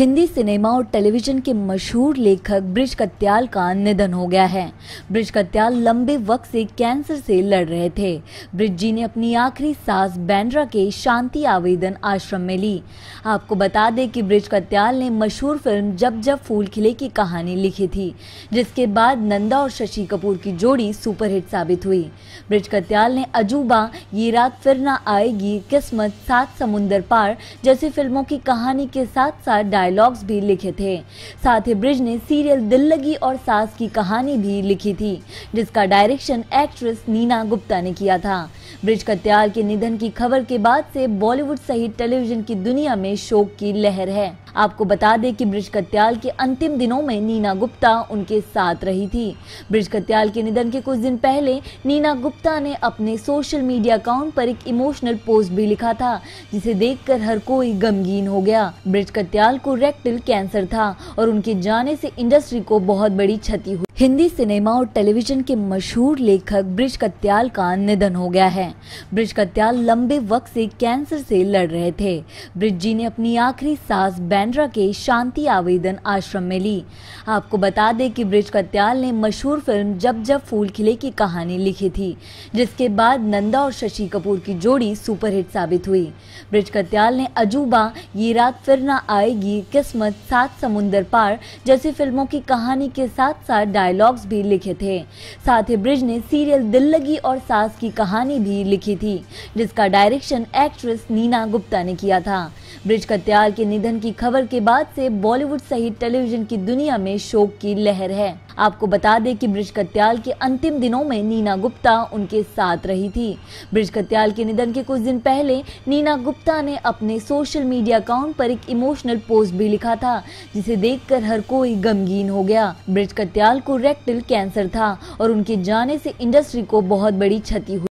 Hindi cinema और television के मशहूर लेखक ब्रिज कत्याल का निधन हो गया है। ब्रिज कत्याल लंबे वक्त से कैंसर से लड़ रहे थे। ब्रिज जी ने अपनी आखिरी सांस बैंड्रा के शांति आवेदन आश्रम में ली। आपको बता दें कि ब्रिज कत्याल ने मशहूर फिल्म जब जब फूलखिले की कहानी लिखी थी, जिसके बाद नंदा और शशि कपूर की जोड़ी सुपरहिट साबित हुई। ब्रिज कत्याल ने अजूबा, ये रात फिर ना आएगी, किस्मत, सात समुन्दर पार जैसी फिल्मों की कहानी के साथ साथ डायलॉग्स भी लिखे थे। साथ ही ब्रिज ने सीरियल दिल लगी और सास की कहानी भी लिखी थी, जिसका डायरेक्शन एक्ट्रेस नीना गुप्ता ने किया था। ब्रिज कत्याल के निधन की खबर के बाद से बॉलीवुड सहित टेलीविजन की दुनिया में शोक की लहर है। आपको बता दें कि ब्रिज कत्याल के अंतिम दिनों में नीना गुप्ता उनके साथ रही थी। ब्रिज कत्याल के निधन के कुछ दिन पहले नीना गुप्ता ने अपने सोशल मीडिया अकाउंट पर एक इमोशनल पोस्ट भी लिखा था, जिसे देखकर हर कोई गमगीन हो गया। ब्रिज कत्याल को रेक्टल कैंसर था और उनके जाने से इंडस्ट्री को बहुत बड़ी क्षति हुई। हिंदी सिनेमा और टेलीविजन के मशहूर लेखक ब्रिज कत्याल का निधन हो गया है। ब्रिज कत्याल लंबे वक्त से कैंसर से लड़ रहे थे। ब्रिज जी ने अपनी आखिरी सांस बैंड्रा के शांति आवेदन आश्रम में ली। आपको बता दें कि ब्रिज कत्याल ने मशहूर फिल्म जब जब फूलखिले की कहानी लिखी थी, जिसके बाद नंदा और शशि कपूर की जोड़ी सुपरहिट साबित हुई। ब्रिज कत्याल ने अजूबा, ये रात फिर ना आएगी, किस्मत, सात समुन्दर पार जैसी फिल्मों की कहानी के साथ साथ डायलॉग्स भी लिखे थे। साथ ही ब्रिज ने सीरियल दिल लगी और सास की कहानी भी लिखी थी, जिसका डायरेक्शन एक्ट्रेस नीना गुप्ता ने किया था। ब्रिज कत्याल के निधन की खबर के बाद से बॉलीवुड सहित टेलीविजन की दुनिया में शोक की लहर है। आपको बता दें कि ब्रिज कत्याल के अंतिम दिनों में नीना गुप्ता उनके साथ रही थी। ब्रिज कत्याल के निधन के कुछ दिन पहले नीना गुप्ता ने अपने सोशल मीडिया अकाउंट पर एक इमोशनल पोस्ट भी लिखा था, जिसे देखकर हर कोई गमगीन हो गया। ब्रिज कत्याल को रेक्टल कैंसर था और उनके जाने से इंडस्ट्री को बहुत बड़ी क्षति हुई।